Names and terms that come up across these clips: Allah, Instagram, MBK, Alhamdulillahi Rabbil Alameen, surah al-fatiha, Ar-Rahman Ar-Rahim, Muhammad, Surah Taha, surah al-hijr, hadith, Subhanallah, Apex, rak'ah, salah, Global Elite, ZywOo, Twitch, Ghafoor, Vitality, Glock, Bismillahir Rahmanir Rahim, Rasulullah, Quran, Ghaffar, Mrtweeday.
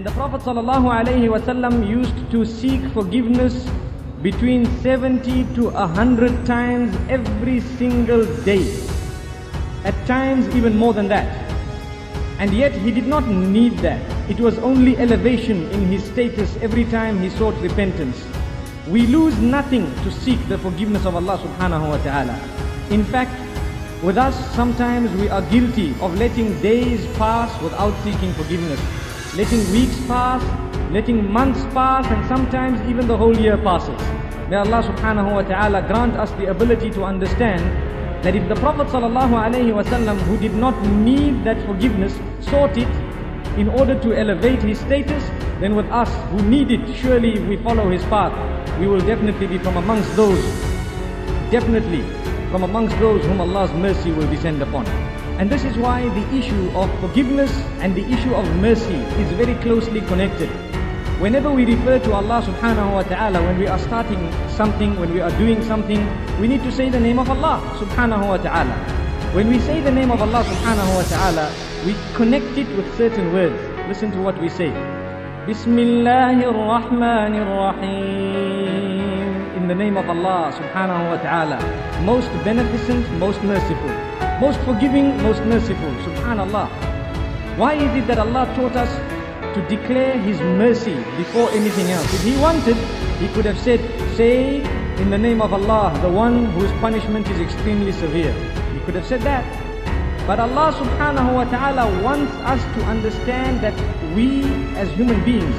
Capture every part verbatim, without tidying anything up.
And the Prophet ﷺ used to seek forgiveness between seventy to one hundred times every single day. At times even more than that. And yet he did not need that. It was only elevation in his status every time he sought repentance. We lose nothing to seek the forgiveness of Allah subhanahu wa ta'ala. In fact, with us sometimes we are guilty of letting days pass without seeking forgiveness. Letting weeks pass, letting months pass, and sometimes even the whole year passes. May Allah subhanahu wa ta'ala grant us the ability to understand that if the Prophet sallallahu alayhi wa sallam, who did not need that forgiveness, sought it in order to elevate his status, then with us who need it, surely if we follow his path, we will definitely be from amongst those, definitely from amongst those whom Allah's mercy will descend upon. And this is why the issue of forgiveness and the issue of mercy is very closely connected. Whenever we refer to Allah subhanahu wa ta'ala, when we are starting something, when we are doing something, we need to say the name of Allah subhanahu wa ta'ala. When we say the name of Allah subhanahu wa ta'ala, we connect it with certain words. Listen to what we say. Bismillahir Rahmanir Rahim. In the name of Allah subhanahu wa ta'ala, most beneficent, most merciful, most forgiving, most merciful. Subhanallah. Why is it that Allah taught us to declare His mercy before anything else? If He wanted, He could have said, say in the name of Allah, the one whose punishment is extremely severe. He could have said that. But Allah subhanahu wa ta'ala wants us to understand that we as human beings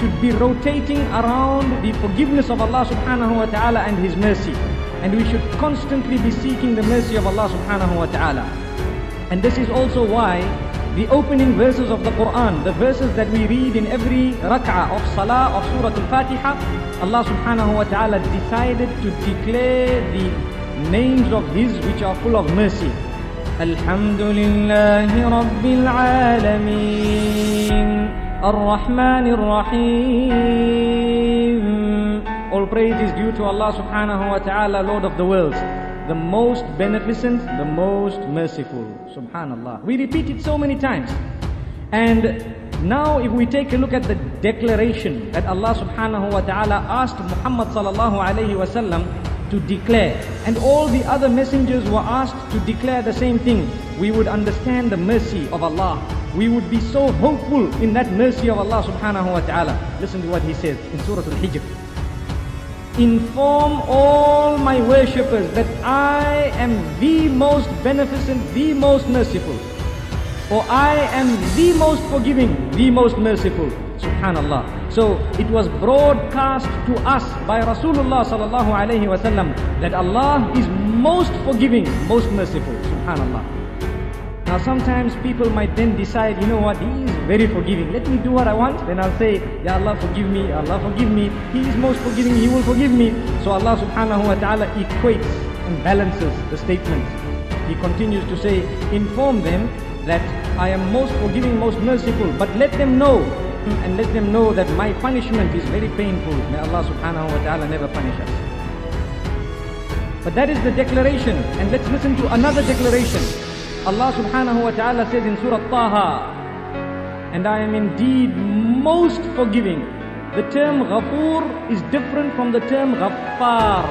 should be rotating around the forgiveness of Allah subhanahu wa ta'ala and His mercy. And we should constantly be seeking the mercy of Allah subhanahu wa ta'ala. And this is also why the opening verses of the Quran, the verses that we read in every rak'ah of salah of surah al-fatiha, Allah subhanahu wa ta'ala decided to declare the names of His which are full of mercy. Alhamdulillahi Rabbil Alameen, Ar-Rahman Ar-Rahim. All praise is due to Allah subhanahu wa ta'ala, Lord of the worlds, the most beneficent, the most merciful. Subhanallah. We repeat it so many times. And now if we take a look at the declaration that Allah subhanahu wa ta'ala asked Muhammad sallallahu alayhi wa sallam to declare, and all the other messengers were asked to declare the same thing, we would understand the mercy of Allah. We would be so hopeful in that mercy of Allah subhanahu wa ta'ala. Listen to what He says in surah al-hijr. Inform all my worshippers that I am the most beneficent, the most merciful. Or I am the most forgiving, the most merciful. Subhanallah. So it was broadcast to us by Rasulullah sallallahu alayhi wa sallam that Allah is most forgiving, most merciful. Subhanallah. Now sometimes people might then decide, you know what, He is very forgiving. Let me do what I want. Then I'll say, Ya Allah forgive me, Allah forgive me. He is most forgiving, He will forgive me. So Allah subhanahu wa ta'ala equates and balances the statement. He continues to say, inform them that I am most forgiving, most merciful. But let them know, and let them know that my punishment is very painful. May Allah subhanahu wa ta'ala never punish us. But that is the declaration. And let's listen to another declaration. Allah subhanahu wa ta'ala says in Surah Taha, and I am indeed most forgiving. The term Ghafoor is different from the term Ghaffar.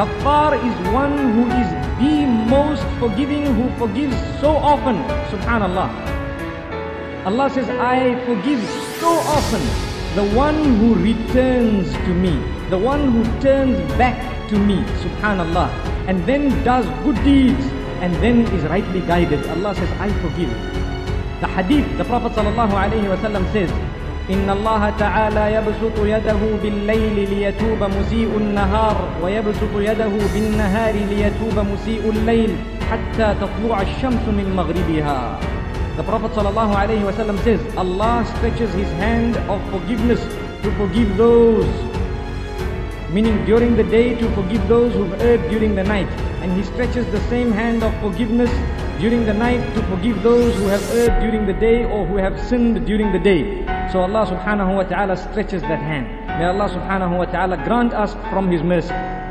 Ghaffar is one who is the most forgiving, who forgives so often. Subhanallah. Allah says, I forgive so often the one who returns to me, the one who turns back to me. Subhanallah. And then does good deeds, and then is rightly guided. Allah says, I forgive. The hadith, the Prophet sallallahu alayhi wa sallam says, Inna Allah ta'ala yabsutu yadahu bil-layli liyatuba musi'u al-nahar, wa yabsutu yadahu bil-nahari liyatuba musi'u al-layl, hatta tatlu'a al-shamsu min maghribiha. The Prophet sallallahu alayhi wa sallam says, Allah stretches His hand of forgiveness to forgive those, meaning during the day to forgive those who've erred during the night. And He stretches the same hand of forgiveness during the night to forgive those who have erred during the day or who have sinned during the day. So Allah subhanahu wa ta'ala stretches that hand. May Allah subhanahu wa ta'ala grant us from His mercy.